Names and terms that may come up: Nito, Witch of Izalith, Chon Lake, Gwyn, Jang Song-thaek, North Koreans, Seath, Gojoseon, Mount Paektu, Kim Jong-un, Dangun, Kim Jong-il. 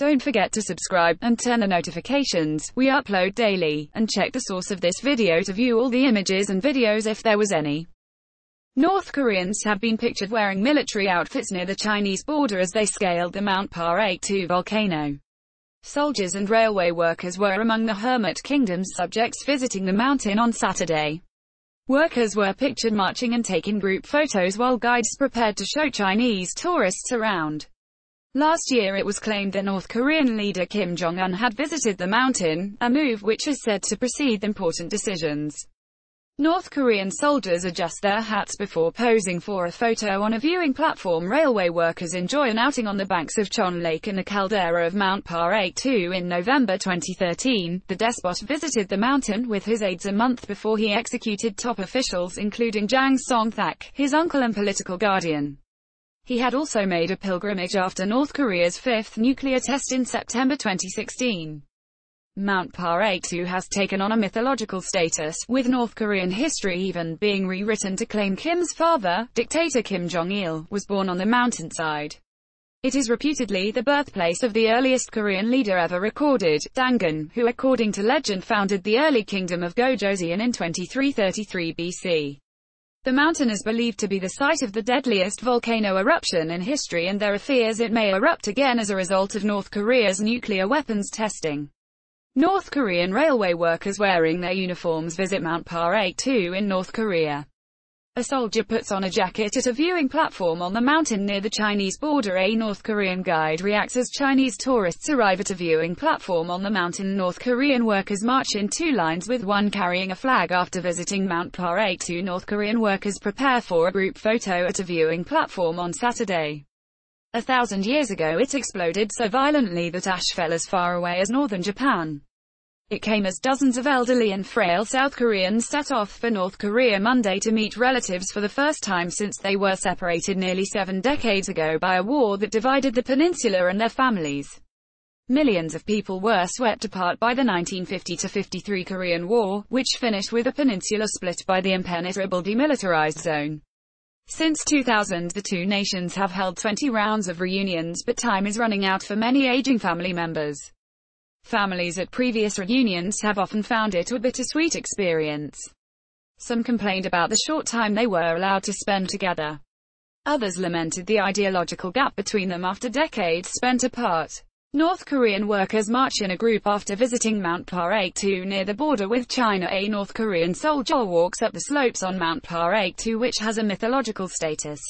Don't forget to subscribe, and turn on notifications. We upload daily, and check the source of this video to view all the images and videos if there was any. North Koreans have been pictured wearing military outfits near the Chinese border as they scaled the Mount Paektu volcano. Soldiers and railway workers were among the Hermit Kingdom's subjects visiting the mountain on Saturday. Workers were pictured marching and taking group photos while guides prepared to show Chinese tourists around. Last year it was claimed that North Korean leader Kim Jong-un had visited the mountain, a move which is said to precede important decisions. North Korean soldiers adjust their hats before posing for a photo on a viewing platform. Railway workers enjoy an outing on the banks of Chon Lake and the caldera of Mount Paektu. In November 2013, the despot visited the mountain with his aides a month before he executed top officials including Jang Song-thaek, his uncle and political guardian. He had also made a pilgrimage after North Korea's fifth nuclear test in September 2016. Mount Paektu has taken on a mythological status, with North Korean history even being rewritten to claim Kim's father, dictator Kim Jong-il, was born on the mountainside. It is reputedly the birthplace of the earliest Korean leader ever recorded, Dangun, who according to legend founded the early kingdom of Gojoseon in 2333 BC. The mountain is believed to be the site of the deadliest volcano eruption in history, and there are fears it may erupt again as a result of North Korea's nuclear weapons testing. North Korean railway workers wearing their uniforms visit Mount Paektu in North Korea. A soldier puts on a jacket at a viewing platform on the mountain near the Chinese border. A North Korean guide reacts as Chinese tourists arrive at a viewing platform on the mountain. North Korean workers march in two lines with one carrying a flag after visiting Mount Paektu. North Korean workers prepare for a group photo at a viewing platform on Saturday. 1,000 years ago it exploded so violently that ash fell as far away as northern Japan. It came as dozens of elderly and frail South Koreans set off for North Korea Monday to meet relatives for the first time since they were separated nearly 7 decades ago by a war that divided the peninsula and their families. Millions of people were swept apart by the 1950–53 Korean War, which finished with a peninsula split by the impenetrable demilitarized zone. Since 2000 the two nations have held 20 rounds of reunions, but time is running out for many aging family members. Families at previous reunions have often found it a bittersweet experience. Some complained about the short time they were allowed to spend together. Others lamented the ideological gap between them after decades spent apart. North Korean workers march in a group after visiting Mount Paektu near the border with China. A North Korean soldier walks up the slopes on Mount Paektu, which has a mythological status.